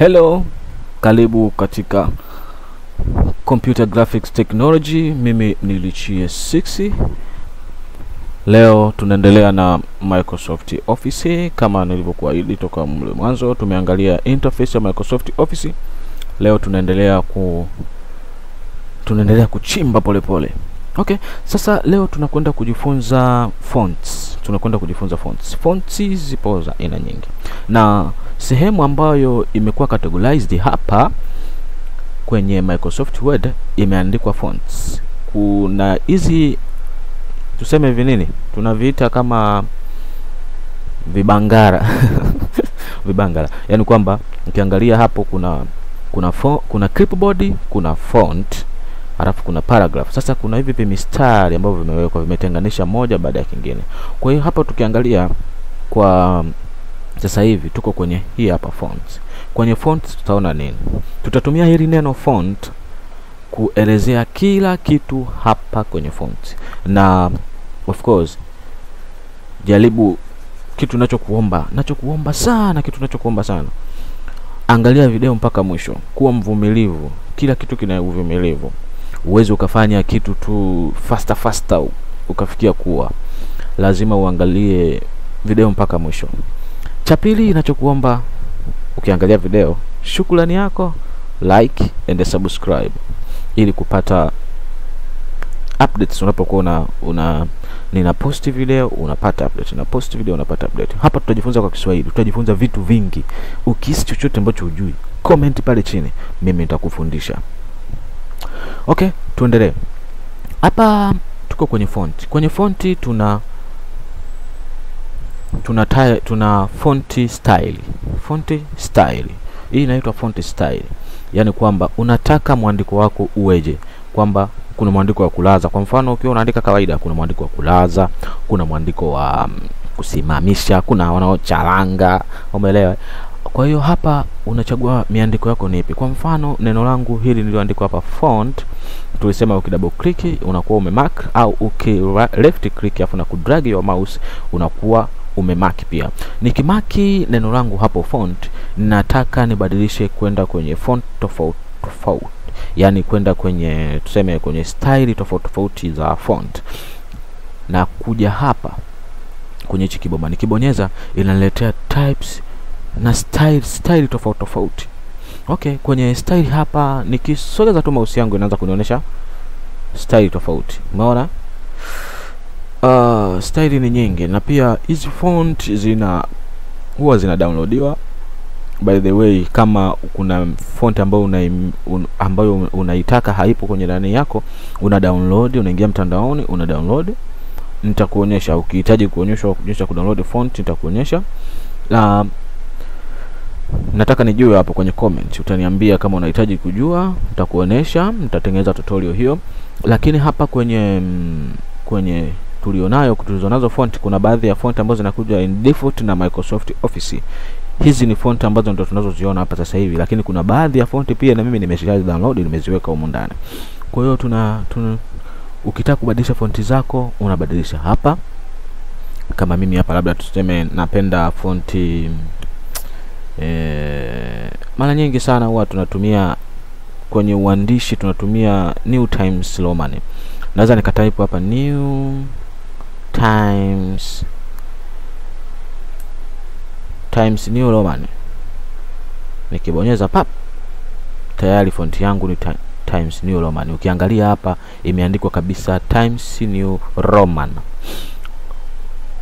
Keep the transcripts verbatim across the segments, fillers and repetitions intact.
Hello, karibu katika Computer Graphics Technology. Mimi ni Lichie six. Leo tunaendelea na Microsoft Office kama nilivyokuahidi toka mle mwanzo. Tumeangalia interface ya Microsoft Office. Leo tunaendelea ku tunaendelea kuchimba polepole. Pole. Okay, sasa leo tunakwenda kujifunza fonts. Tunakwenda kujifunza fonts. Fonts zipo za aina nyingi. Na sehemu ambayo imekuwa categorized hapa kwenye Microsoft Word imeandikwa fonts. Kuna hizi tuseme hivi nini? Tunaviita kama vibangara. Vibangara. Yaani kwamba ukiangalia hapo kuna kuna font, kuna clipboard, kuna font, alafu kuna paragraph. Sasa kuna hivi vimistari ambavyo vimewekwa vimetenganisha moja baada ya kingine. Kwa hiyo hapa tukiangalia kwa sasa hivi tuko kwenye hii hapa fonts. Kwenye fonts tutaona nini? Tutatumia hili neno font kuelezea kila kitu hapa kwenye fonts. Na of course jaribu kitu ninachokuomba, ninachokuomba sana, kitu ninachokuomba sana. Angalia video mpaka mwisho. Kuwa mvumilivu. Kila kitu kina uvumilivu. Uweze ukafanya kitu tu faster faster ukafikia kuwa. Lazima uangalie video mpaka mwisho. Cha pili ninachokuomba ukiangalia video, shukrani yako, like and subscribe ili kupata updates unapokuwa una, una nina post video unapata update, na post video unapata update. Hapa tutajifunza kwa Kiswahili, tutajifunza vitu vingi. Ukihisi chochote ambacho hujui, comment pale chini, mimi nitakufundisha. Okay, tuendelee. Hapa tuko kwenye font. Kwenye fonti tuna tuna taya, tuna fonti style. Fonti style. Hii inaitwa fonti style. Yaani kwamba unataka mwandiko wako uweje, kwamba kuna mwandiko wa kulaza. Kwa mfano ukiwa unaandika kawaida kuna mwandiko wa kulaza, kuna mwandiko wa um, kusimamisha, kuna wanaocharanga, umeelewa? Kwa hiyo hapa unachagua miandiko yako ni ipi. Kwa mfano neno langu hili nilioandikwa hapa font, tulisema ukidouble click unakuwa umemark, au uki left click afu na kudrag your mouse unakuwa umemark pia. Nikimaki neno langu hapo font, nataka nibadilishe kwenda kwenye font tofauti tofauti. Yaani kwenda kwenye tuseme kwenye style tofauti tofauti za font. Na kuja hapa kwenye hichi kiboma nikibonyeza inaniletea types na style style tofauti tofauti. Okay, kwenye style hapa nikisogeza tu mouse yangu inaanza kunionyesha style tofauti. Umeona? Uh, style ni nyingi na pia hizi font zina huwa zina downloadiwa. By the way, kama kuna font ambayo una un, ambayo unaitaka haipo kwenye ndani yako, una download, unaingia mtandaoni, una download. Nitakuonyesha ukihitaji kuonyeshwa kuonyesha kudownload font nitakuonyesha. Na uh, nataka nijue hapo kwenye comment, utaniambia kama unahitaji kujua, nitakuonesha, nitatengeneza tutorial hiyo. Lakini hapa kwenye kwenye tulionayo tulizonazo font, kuna baadhi ya font ambazo zinakuja in default na Microsoft Office. Hizi ni font ambazo ndo tunazoziona hapa sasa hivi, lakini kuna baadhi ya font pia na mimi nimeshaji download nimeziweka huko ndani. Kwa hiyo tuna, tuna ukitaka kubadilisha fonti zako unabadilisha hapa. Kama mimi hapa labda tuseme napenda fonti eh, mara nyingi sana huwa tunatumia kwenye uandishi tunatumia New Times Roman. Naweza nikatype hapa New Times Times New Roman. Nikibonyeza pap tayari font yangu ni Times New Roman. Ukiangalia hapa imeandikwa kabisa Times New Roman.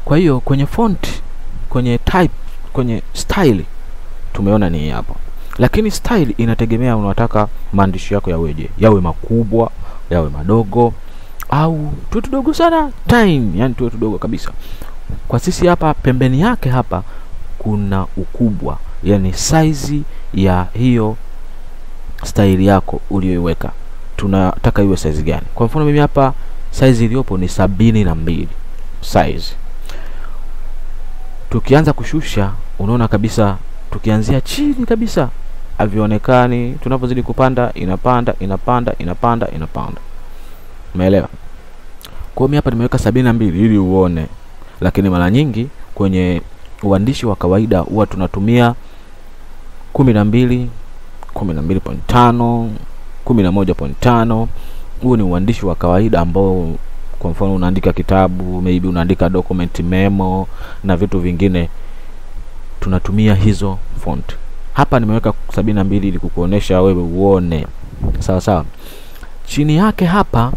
Kwa hiyo kwenye font, kwenye type, kwenye style tumeona ni hapo. Lakini style inategemea unataka maandishi yako yaweje. Yawe makubwa, yawe madogo, au tu tudogo sana time, yani tu tudogo kabisa. Kwa sisi hapa pembeni yake hapa kuna ukubwa, yani size ya hiyo style yako uliyoiweka. Tunataka iwe size gani? Kwa mfano mimi hapa size iliyopo ni sabini na mbili size. Tukianza kushusha unaona kabisa tukianzia chini kabisa havionekani, tunapozidi kupanda inapanda inapanda inapanda inapanda. Umeelewa? Kwa hiyo hapa nimeweka sabini na mbili ili uone. Lakini mara nyingi kwenye uandishi wa kawaida huwa tunatumia kumi na mbili, kumi na mbili nukta tano, kumi na moja nukta tano. Huu ni uandishi wa kawaida ambao kwa mfano unaandika kitabu, maybe unaandika document memo na vitu vingine, tunatumia hizo font. Hapa nimeweka sabini na mbili ili kukuonesha wewe uone. Sawa sawa. Chini yake hapa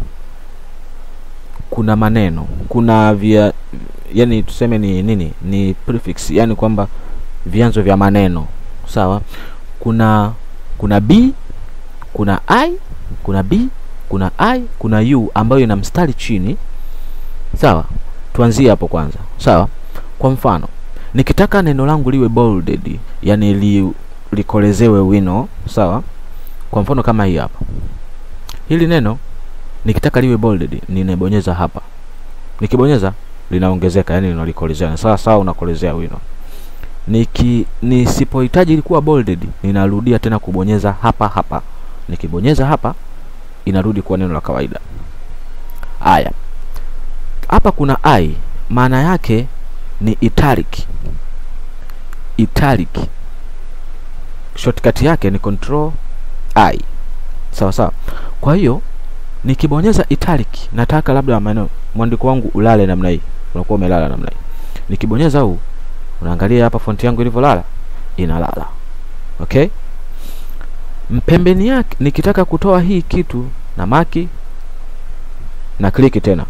kuna maneno, kuna via, yani tuseme ni nini? Ni prefix, yani kwamba vianzo vya maneno. Sawa? Kuna kuna B, kuna I, kuna B, kuna I, kuna U ambayo ina mstari chini. Sawa? Tuanzie hapo kwanza. Sawa? Kwa mfano, nikitaka neno langu liwe bolded, yani li likolezewe wino, sawa? Kwa mfano kama hii hapa. Hili neno nikitaka liwe bolded, ninabonyeza hapa. Nikibonyeza linaongezeka, yani linalikolezea. Sawa sawa, unakolezea wino. Niki nisipohitaji ilikuwa bolded, ninarudia tena kubonyeza hapa hapa. Nikibonyeza hapa inarudi kuwa neno la kawaida. Haya. Hapa kuna I, maana yake ni italic. Italic. Shortcut yake ni control I. Sawa sawa. Kwa hiyo nikibonyeza italic, nataka labda maneno mwandiko wangu ulale namna hii, unakuwa umelala namna hii. Nikibonyeza huu, unaangalia hapa fonti yangu ilivyolala, inalala. Okay? Mpembeni yake nikitaka kutoa hii kitu na maki na click tena.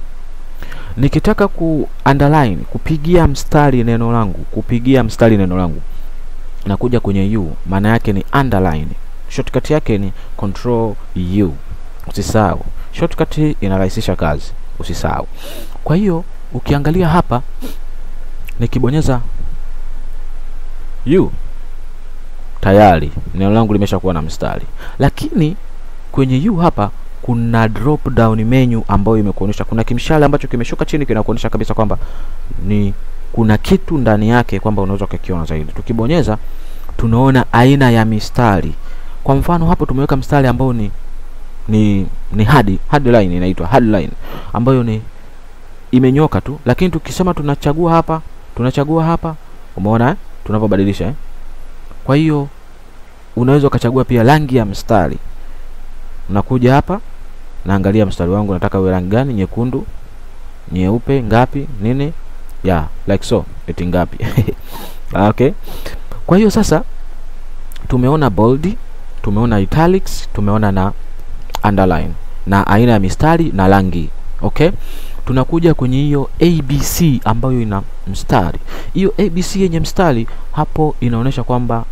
Nikitaka ku underline, kupigia mstari neno langu, kupigia mstari neno langu, na kuja kwenye U, maana yake ni underline. Shortcut yake ni control U. Usisahau. Shortcut hii inarahisisha kazi. Usisahau. Kwa hiyo ukiangalia hapa, nikibonyeza U, tayari neno langu limeshakuwa na mstari. Lakini kwenye U hapa kuna drop down menu ambayo imekuonyesha, kuna kimshale ambacho kimeshuka chini kinakuonyesha kabisa kwamba ni kuna kitu ndani yake, kwamba unaweza kukiona zaidi. Tukibonyeza tunaona aina ya mistari. Kwa mfano hapo tumeweka mstari ambao ni ni ni hadi headline, inaitwa headline ambayo ni imenyoka tu, lakini tukisema tunachagua hapa, tunachagua hapa, umeona eh? Tunapobadilisha eh? Kwa hiyo unaweza kuchagua pia rangi ya mstari. Unakuja hapa, naangalia mstari wangu nataka uwe rangi gani, nyekundu, nyeupe, ngapi, nini? Yeah, like so, eti ngapi. Okay. Kwa hiyo sasa tumeona bold, tumeona italics, tumeona na underline, na aina ya mistari na rangi. Okay? Tunakuja kwenye hiyo A B C ambayo ina mstari. Hiyo A B C yenye mstari hapo inaonesha kwamba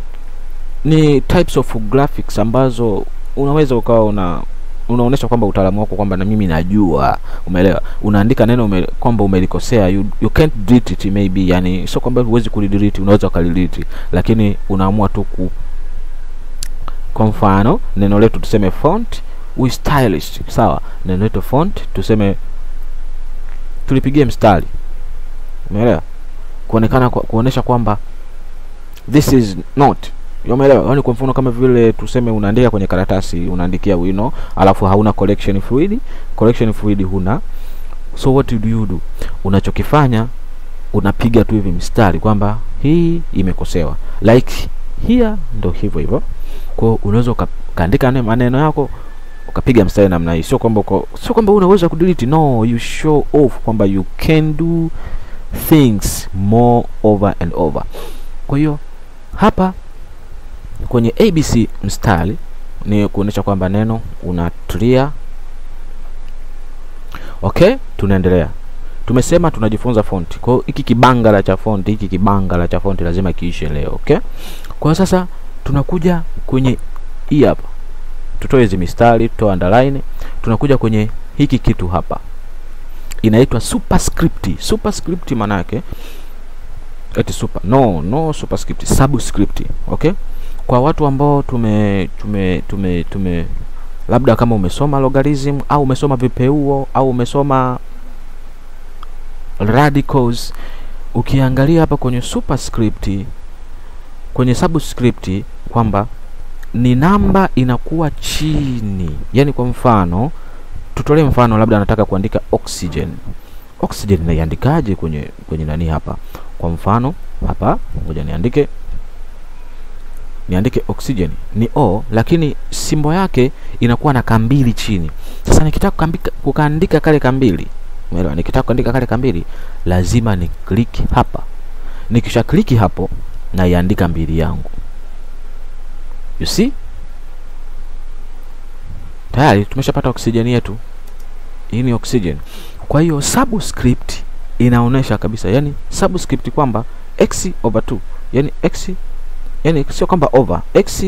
ni types of graphics ambazo unaweza ukawa una unaonesha kwamba utaalamu wako, kwamba na mimi najua, umeelewa. Unaandika neno ume, kwamba umelikosea, you, you can't delete it maybe, yani sio kwamba huwezi kulidelete, unaweza kulidelete, lakini unaamua tu ku. Kwa mfano neno letu tuseme font we stylist, sawa. Neno letu font tuseme tulipigie mstari, umeelewa, kuonekana kuonesha kwamba this is not. Umeelewa? Yaani kwa mfano kama vile tuseme unaandika kwenye karatasi, unaandikia wino, alafu hauna collection fluid, collection fluid huna. So what do you do? Unachokifanya unapiga tu hivi mstari kwamba hii imekosewa. Like here ndo hivyo hivyo. Kwa hiyo unaweza ukaandika maneno yako ukapiga mstari namna hii. Sio kwamba sio kwamba unaweza kudelete, no, you show off kwamba you can do things more over and over. Kwa hiyo hapa kwenye A B C mstari ni kuonesha kwamba neno unatulia. Okay, tunaendelea. Tumesema tunajifunza fonti. Kwa hiyo hiki kibangala cha fonti, hiki kibangala cha fonti lazima kiishe leo, okay? Kwa sasa tunakuja kwenye hii hapa. Tutoe hizi mistari, tutoe underline, tunakuja kwenye hiki kitu hapa. Inaitwa superscript. Superscript maana yake eti super. No, no superscript, subscript, okay? Kwa watu ambao tume tume tume tume labda kama umesoma logarithm au umesoma vipeuo au umesoma radicals, ukiangalia hapa kwenye superscript, kwenye subscript, kwamba ni namba inakuwa chini. Yani kwa mfano tutolee mfano, labda anataka kuandika oxygen. Oxygen naiandikaje kwenye kwenye nani hapa? Kwa mfano hapa, ngoja niandike niandike oxygen ni O, lakini simbo yake inakuwa na kambili chini. Sasa nikitaka kukaandika kale kambili, umeelewa, nikitaka kuandika kale kambili lazima ni click hapa. Nikisha click hapo na iandika mbili yangu. You see? Tayari tumeshapata oxygen yetu. Hii ni oxygen. Kwa hiyo subscript inaonesha kabisa, yani subscript kwamba x over two, yani x, yani sio kwamba over x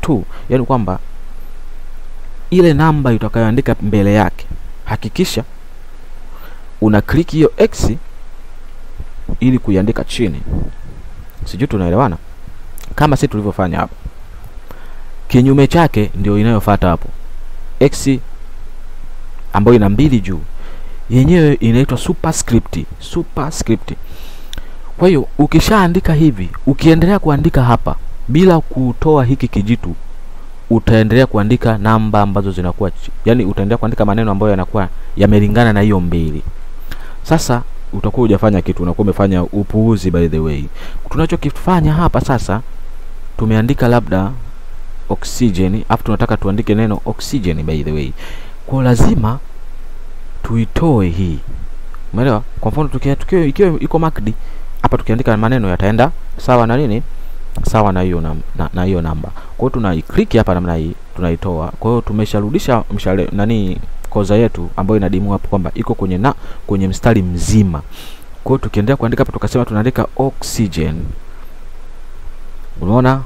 two, yani kwamba ile namba utakayoandika mbele yake hakikisha una click hiyo x ili kuiandika chini. Sijui tunaelewana kama sisi tulivyofanya hapo. Kinyume chake ndio inayofuata hapo. X ambayo ina mbili juu yenyewe inaitwa superscript, superscript. Kwa hiyo ukishaandika hivi, ukiendelea kuandika hapa bila kutoa hiki kijitu, utaendelea kuandika namba ambazo zinakuwa, yani utaendelea kuandika maneno ambayo yanakuwa yamelingana na hiyo mbili. Sasa utakuwa hujafanya kitu, unakuwa umefanya upuuzi. By the way, tunachokifanya hapa sasa, tumeandika labda oxygen, afu tunataka tuandike neno oxygen by the way. Kwa lazima tuitoe hii. Umeelewa? Kwa mfano tukia tukio ikiwa iko marked hapa, tukiandika maneno yataenda sawa na nini? Sawa na hiyo na hiyo namba. Kwa hiyo tunai-click hapa namna hii, tunaitoa. Kwa hiyo tumesharudisha mshale nani koza yetu ambayo inadimu hapo kwamba iko kwenye na kwenye mstari mzima. Kwa hiyo tukiendelea kuandika hapa tukasema tunaandika oxygen. Unaona?